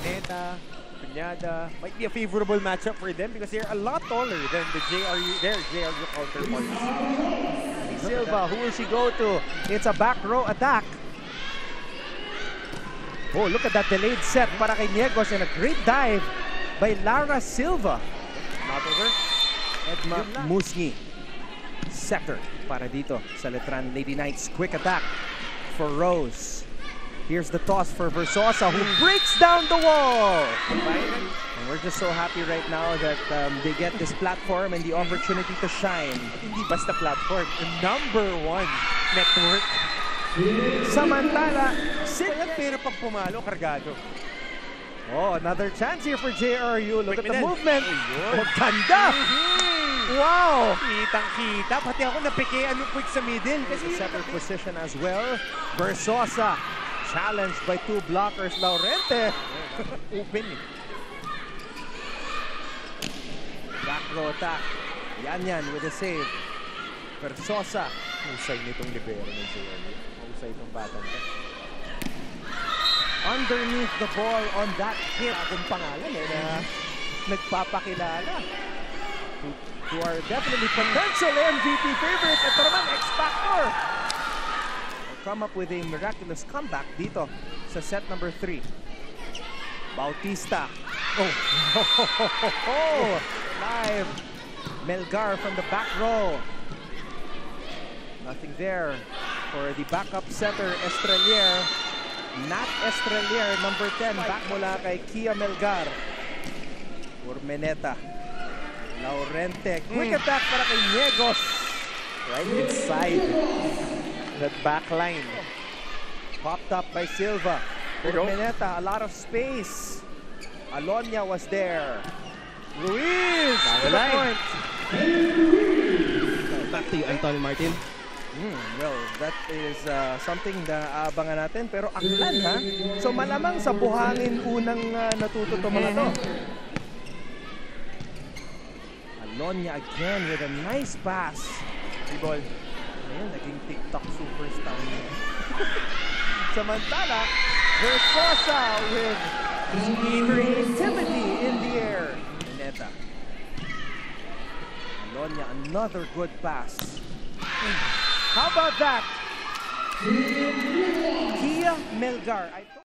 Urmeneta, Piñada. Might be a favorable matchup for them because they're a lot taller than the JRU counterparts. Silva, who will she go to? It's a back row attack. Oh, look at that delayed set para kay Niegos and a great dive by Lara Silva. Not over. Edmar Musni. Setter para dito sa Letran Lady Knights. Quick attack for Rose. Here's the toss for Versosa, who breaks down the wall. And we're just so happy right now that they get this platform and the opportunity to shine. Hindi basta platform, #1 network. Samantala, pero pag pumalo, kargado. Oh, another chance here for JRU. Look at the movement. Maganda! Wow! Kitang-kita. Pati ako napikean yung quick sa middle. It's a separate position as well. Versosa challenged by two blockers. Laurente. Open. Back row attack. Yanyan with a save. Versosa. Mausay nitong libero ng JRU. Mausay itong batang. Underneath the ball on that hit. Bagong pangalan eh na nagpapakilala. Who are definitely potential MVP favorites. Ito naman, X-Factor. Come up with a miraculous comeback dito sa set number 3. Bautista. Oh! Live. Melgar from the back row. Nothing there for the backup setter, Estrelier. Not Estrelier, number 10. Back mula kay Kia Melgar. Urmeneta. Laurente, quick attack para kay Niegos. Right inside that back line. Popped up by Silva. Urmeneta, a lot of space. Aloña was there. Luis, good point. Back to you, Antonio Martin. Well, that is something na abangan natin. Pero aklan, ha? So malamang sa buhangin unang natututo mga to. Aloña again with a nice pass. Ball. Ayun, naging TikTok superstar niya. Samantala, Versosa with creativity in the air. Neta. Aloña, another good pass. How about that? Kia Melgar.